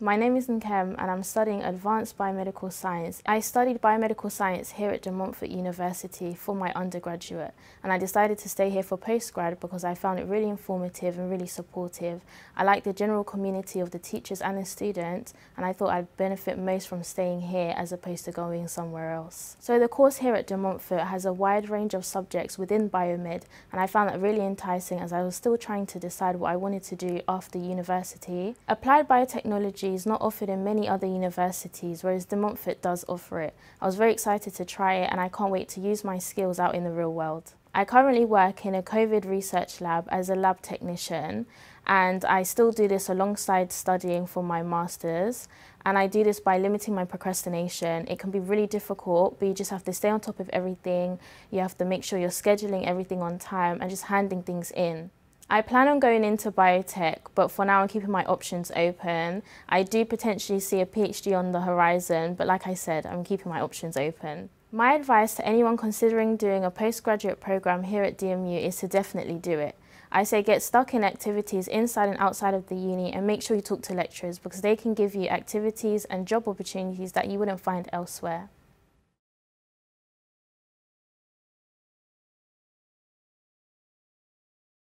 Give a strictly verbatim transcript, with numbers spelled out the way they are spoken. My name is Nkem and I'm studying Advanced Biomedical Science. I studied Biomedical Science here at De Montfort University for my undergraduate, and I decided to stay here for postgrad because I found it really informative and really supportive. I like the general community of the teachers and the students, and I thought I'd benefit most from staying here as opposed to going somewhere else. So the course here at De Montfort has a wide range of subjects within biomed, and I found that really enticing as I was still trying to decide what I wanted to do after university. Applied biotechnology is not offered in many other universities, whereas De Montfort does offer it. I was very excited to try it and I can't wait to use my skills out in the real world. I currently work in a COVID research lab as a lab technician, and I still do this alongside studying for my master's, and I do this by limiting my procrastination. It can be really difficult, but you just have to stay on top of everything. You have to make sure you're scheduling everything on time and just handing things in. I plan on going into biotech, but for now I'm keeping my options open. I do potentially see a PhD on the horizon, but like I said, I'm keeping my options open. My advice to anyone considering doing a postgraduate program here at D M U is to definitely do it. I say get stuck in activities inside and outside of the uni, and make sure you talk to lecturers because they can give you activities and job opportunities that you wouldn't find elsewhere.